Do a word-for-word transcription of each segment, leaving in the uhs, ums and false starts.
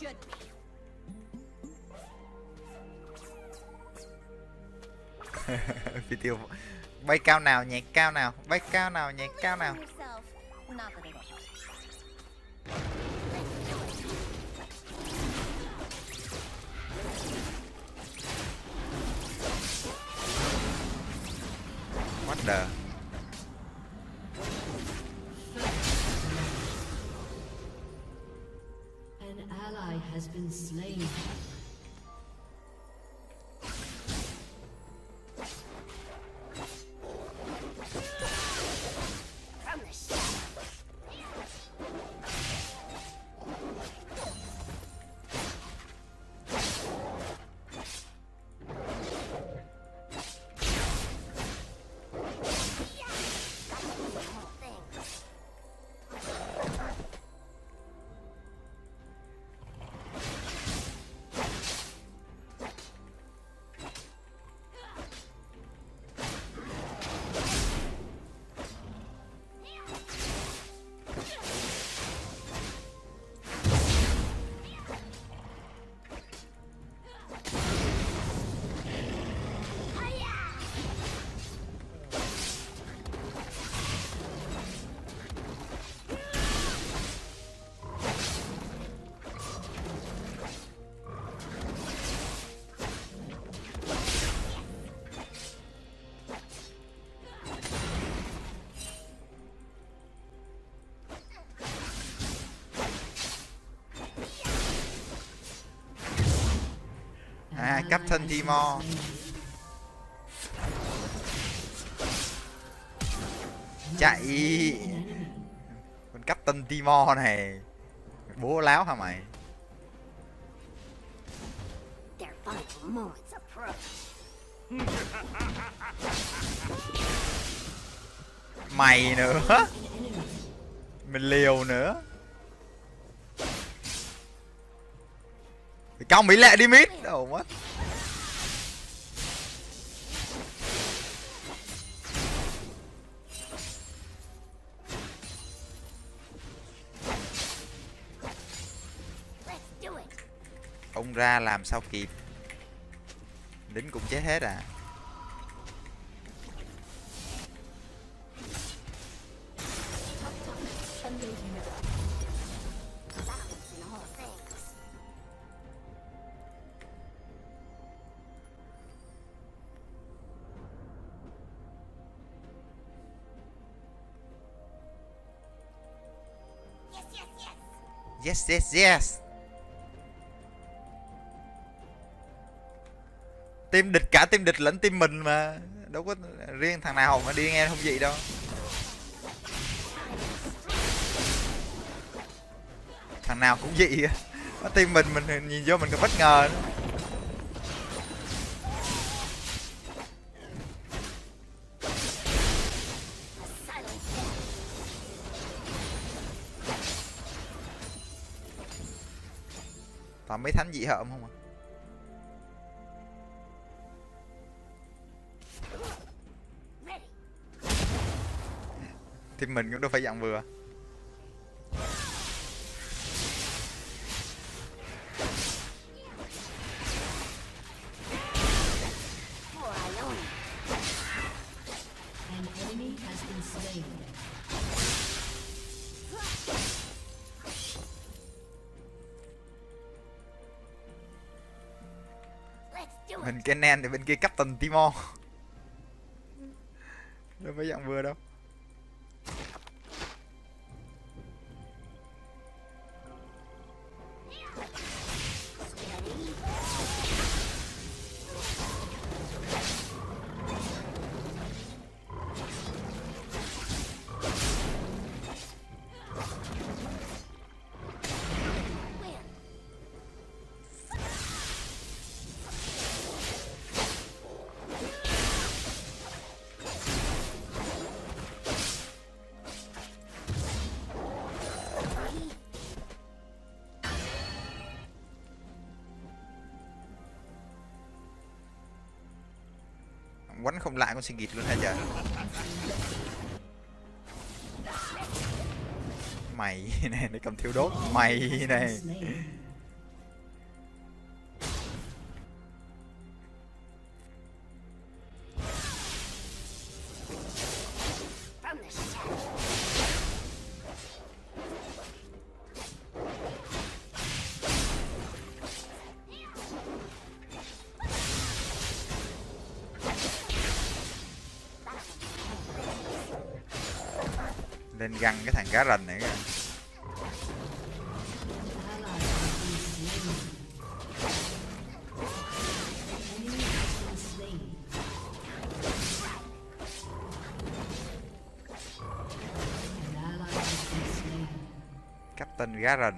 should be. Video bay cao nào, nhảy cao nào, bay cao nào, nhảy cao nào. What the? An ally has been slain. Captain Timor. Chạy. Con Captain Timor này bố láo hả mày? Mày nữa. Mình liều nữa. Trong bị lệ đi mít. Oh, what? Ông ra làm sao kịp. Đính cũng chết hết à. Yes, yes, yes. Team địch cả team địch lẫn team mình mà. Đâu có riêng thằng nào mà đi nghe không gì đâu. Thằng nào cũng vậy. Có team mình mình nhìn vô mình còn bất ngờ nữa. Toàn mấy thánh dị hợm không à? Thì mình cũng đâu phải dặn vừa. Mình Kennen thì bên kia Captain Timor. Đâu phải dặn vừa đâu. Quánh không lại con xin gịt luôn hả giờ. Mày này, nó cầm thiêu đốt. Mày này. nên găng cái thằng cá rành này. Captain Garen.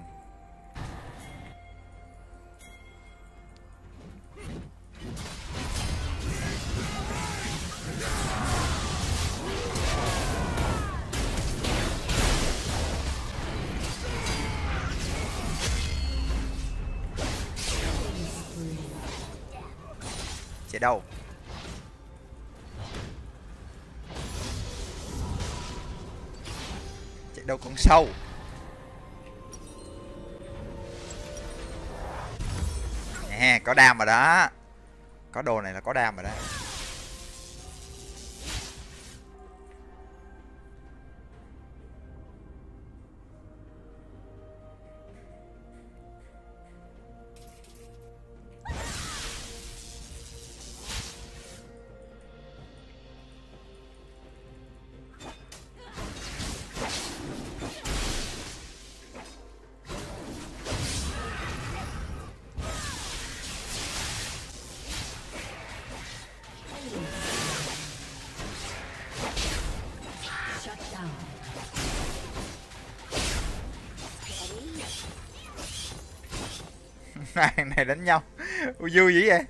Chạy đâu? Chạy đâu con sâu? Nè, có đam rồi đó. Có đồ này là có đam rồi đó. Hai này đánh nhau vui dữ vậy.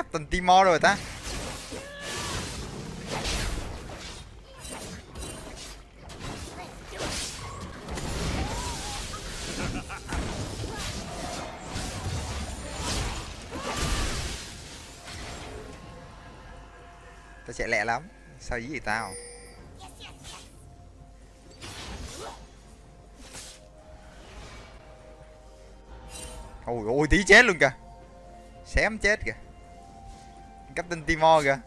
Captain Timor rồi ta. Tao chạy lẹ lắm. Sao dí gì tao? Ôi ôi tí chết luôn kìa. Xém chết kìa. Captain Timor kìa.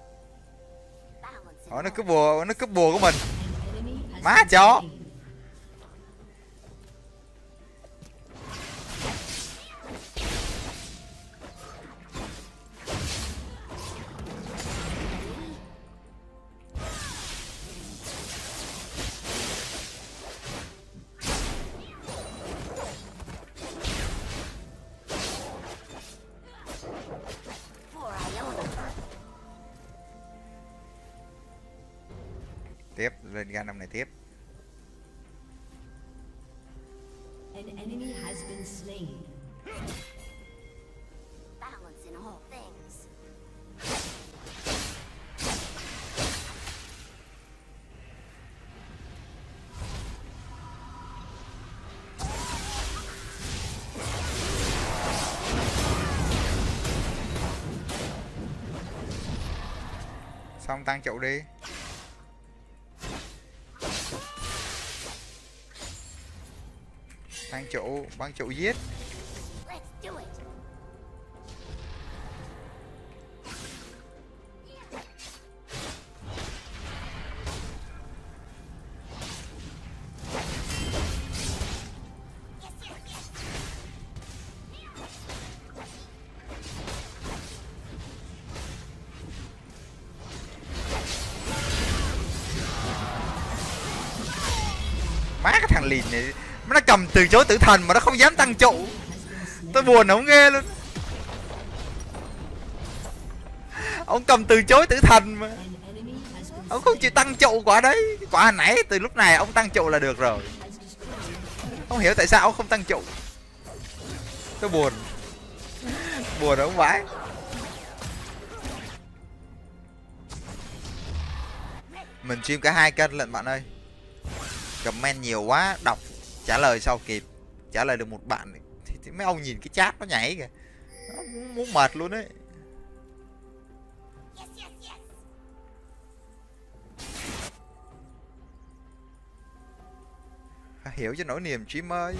Ủa nó cướp bùa, nó cướp bùa của mình. Má chó. Tiếp, lên gan năm này tiếp. Xong tăng chậu đi. Băng trụ, băng trụ giết. Má cái thằng lìn này, nó cầm từ chối tử thần mà nó không dám tăng trụ. Tôi buồn ổng ghê luôn. Ông cầm từ chối tử thần mà ông không chịu tăng trụ quả đấy. Quả hồi nãy từ lúc này ông tăng trụ là được rồi. Không hiểu tại sao ông không tăng trụ. Tôi buồn. Buồn ổng vãi. Mình stream cả hai kênh lận bạn ơi. Comment nhiều quá, đọc trả lời sau kịp. Trả lời được một bạn thì, thì mấy ông nhìn cái chat nó nhảy kìa. Nó muốn, muốn mệt luôn đấy. Yes, yes, yes. hiểu cho nỗi niềm chim ơi.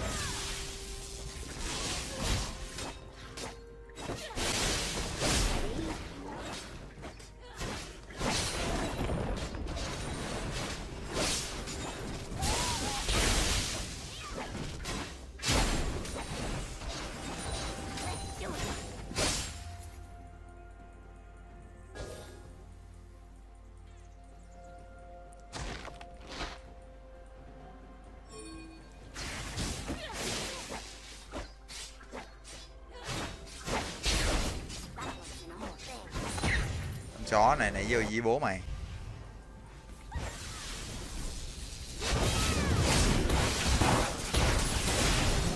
Chó này nãy giờ dí bố mày.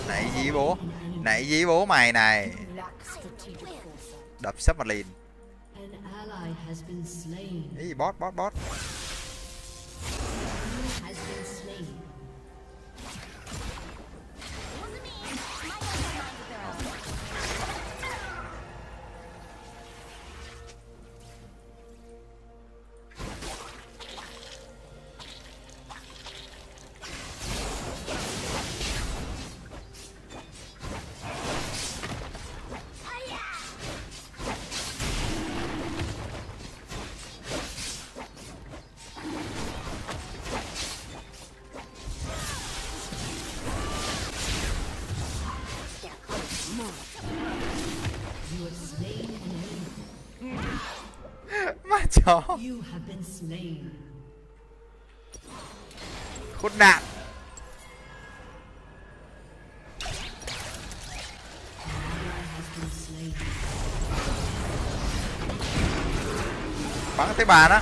Nãy dí bố. Nãy dí bố mày này. Đập sắp mặt liền. Ý bot bot bot. Khốn nạn. Bắn tới bà đó.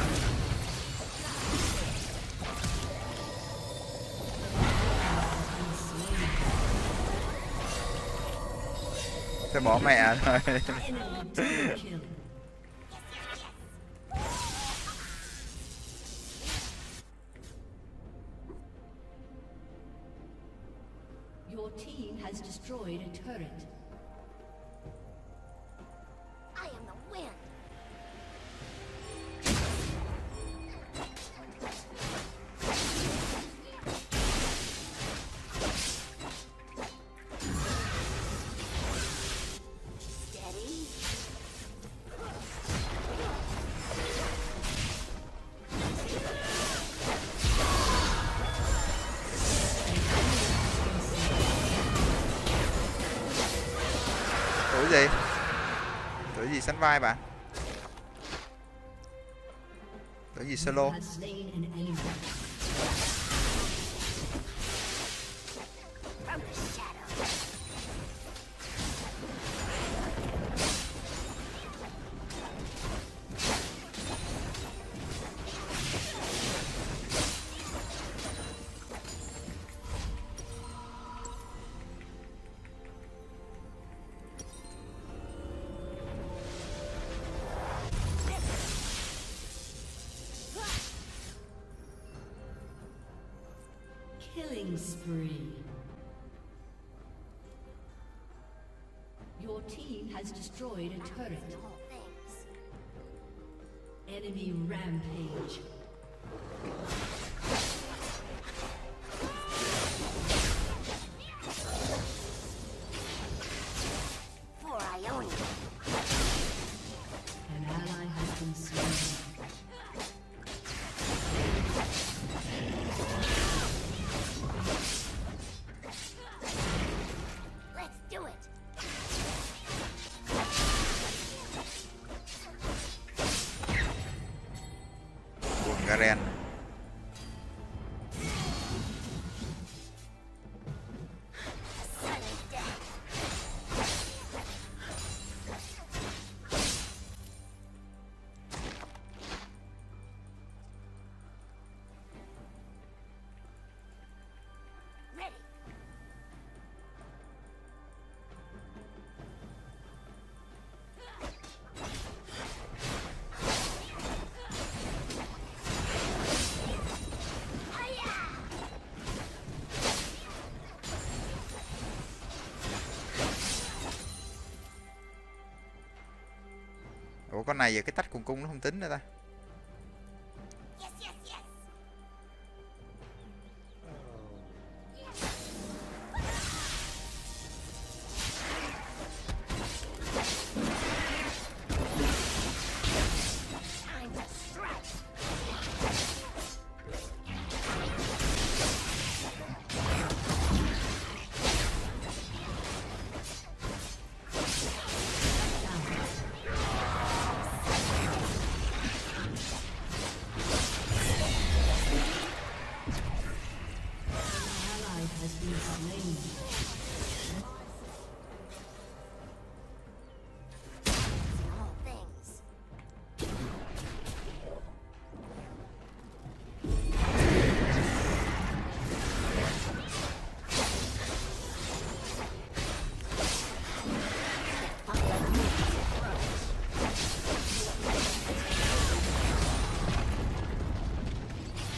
Tôi bỏ mẹ thôi. Destroyed a turret. I am the wind. Steady. Gì? Tuổi gì sánh vai bạn? Tuổi gì solo? Killing spree. Your team has destroyed a turret. Enemy rampage. For Ione. An ally has been slain. Garen. Ủa con này giờ cái tách cùng cung nó không tính nữa ta. Yes, yes, yes.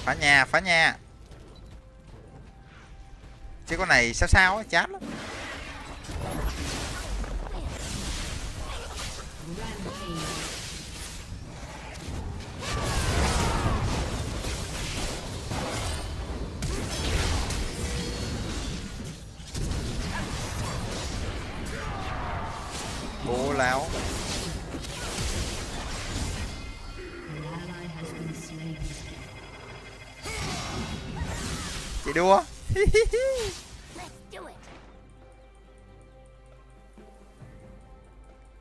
Phá nhà, phá nhà. Chứ con này sao sao ấy, chát lắm. Bố láo. Chị đua.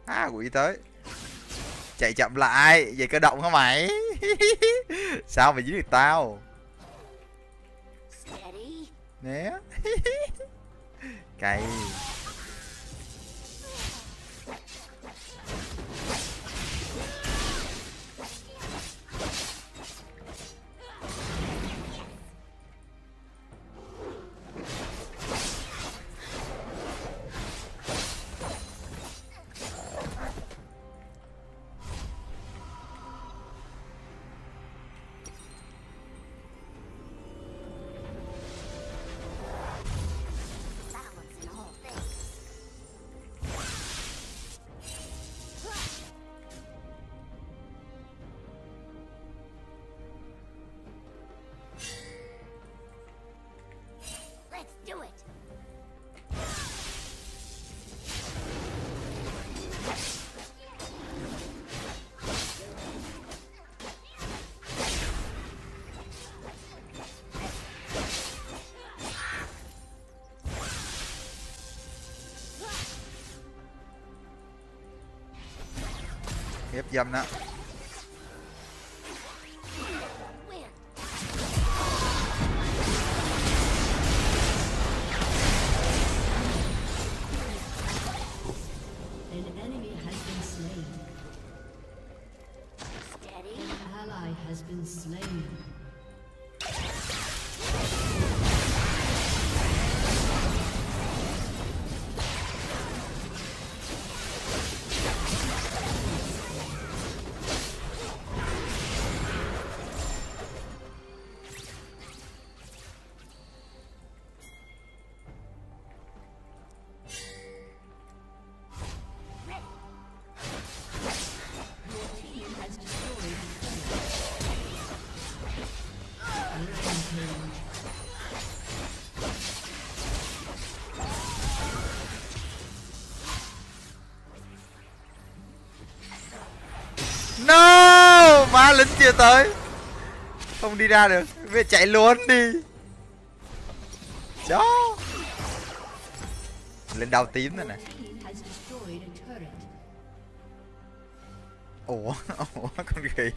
À quỷ tới. Chạy chậm lại. Vậy cơ động hả mày? Sao mày dính được tao? Né. Cày. Ép dâm đó. No, má lính chưa tới. Không đi ra được. Về chạy luôn đi. Chó. Lên đau tím rồi nè. Ủa, ủa con khỉ.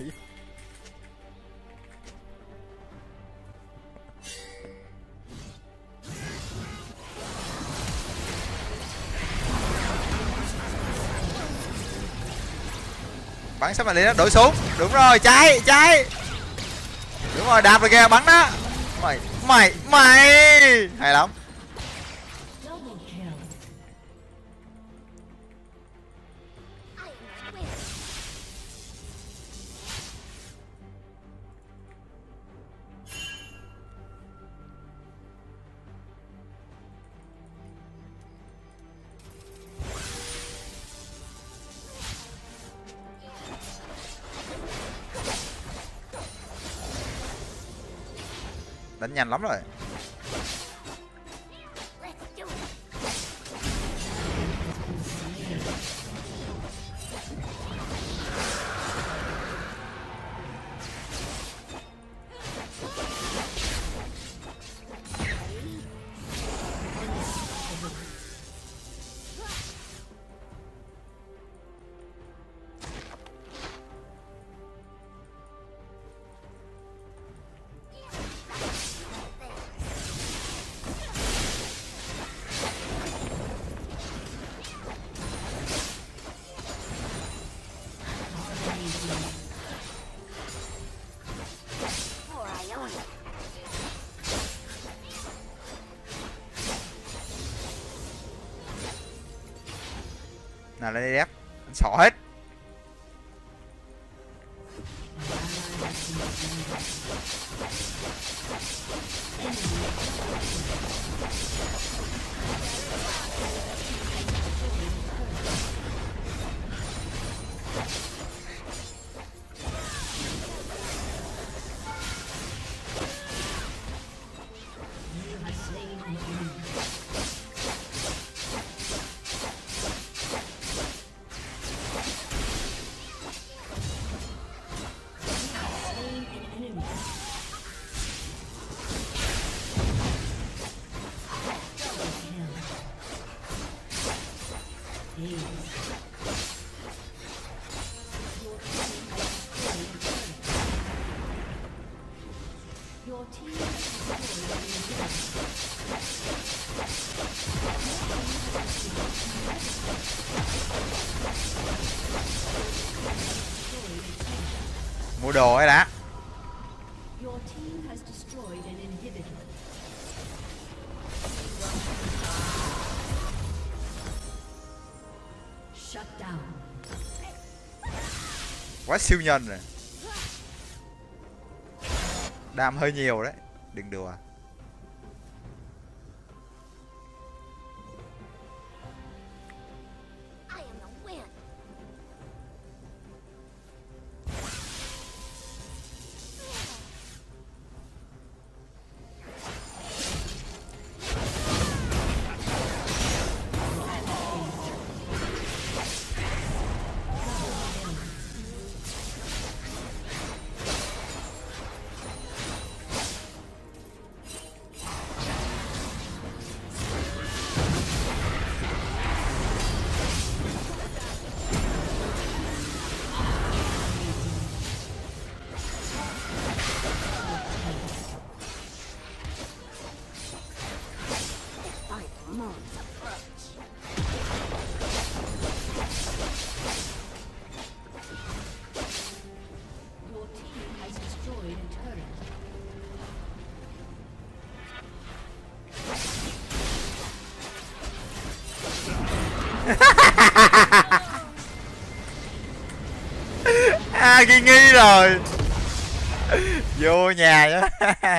Bắn sắp mà lên đó, đổi súng. Đúng rồi, cháy, cháy. Đúng rồi, đạp rồi kìa, bắn đó. Mày, mày, mày. Hay lắm. Đánh nhanh lắm rồi. Nào lên đây đẹp. Anh sỏ hết. Mua đồ ấy đã. Quá siêu nhân rồi. Đam hơi nhiều đấy, đừng đùa. Nghi rồi vô nhà đó.